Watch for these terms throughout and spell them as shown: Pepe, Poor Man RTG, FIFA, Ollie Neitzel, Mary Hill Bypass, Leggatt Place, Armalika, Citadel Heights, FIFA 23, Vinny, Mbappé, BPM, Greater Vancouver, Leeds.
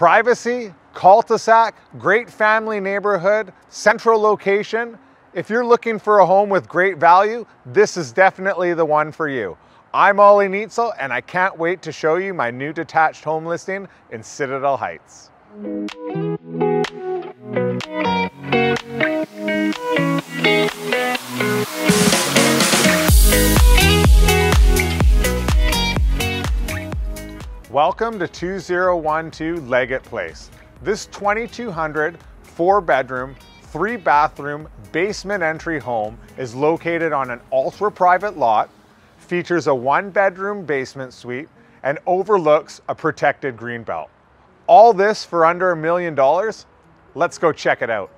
Privacy, cul-de-sac, great family neighborhood, central location. If you're looking for a home with great value, this is definitely the one for you. I'm Ollie Neitzel, and I can't wait to show you my new detached home listing in Citadel Heights. Welcome to 2012 Leggatt Place. This 2200, 4-bedroom, 3-bathroom, basement entry home is located on an ultra-private lot, features a 1-bedroom basement suite, and overlooks a protected greenbelt. All this for under $1 million? Let's go check it out.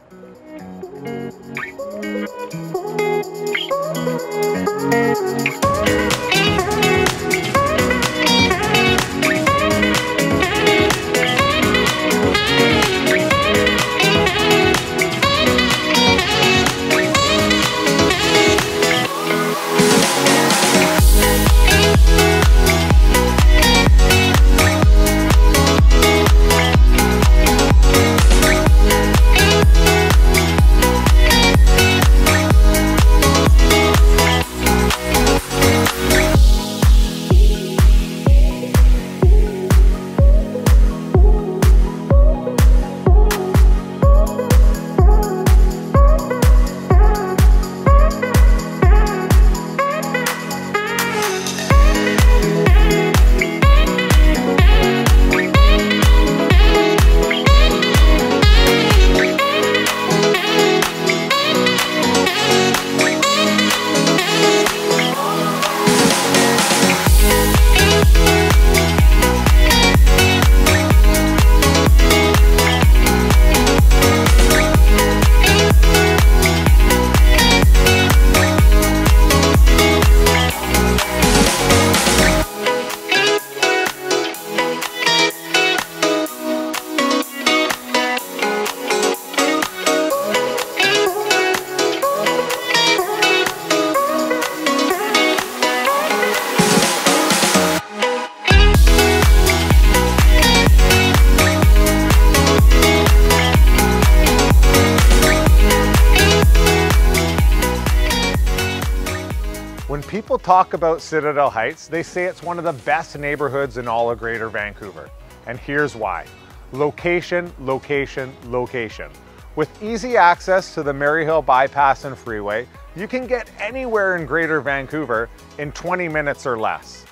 When people talk about Citadel Heights, they say it's one of the best neighborhoods in all of Greater Vancouver. And here's why. Location, location, location. With easy access to the Mary Hill Bypass and freeway, you can get anywhere in Greater Vancouver in 20 minutes or less.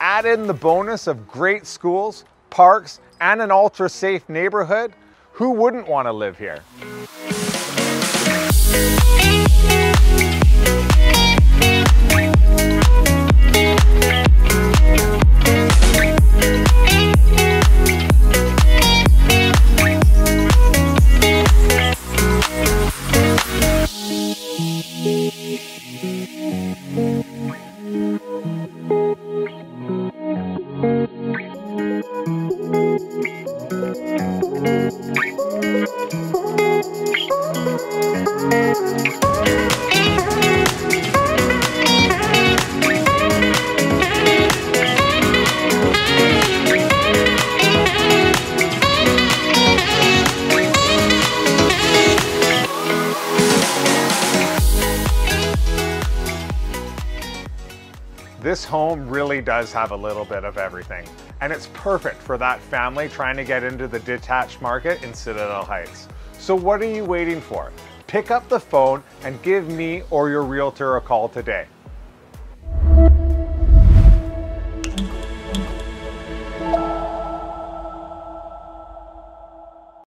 Add in the bonus of great schools, parks, and an ultra-safe neighborhood. Who wouldn't want to live here? This home really does have a little bit of everything, and it's perfect for that family trying to get into the detached market in Citadel Heights. So what are you waiting for? Pick up the phone and give me or your realtor a call today.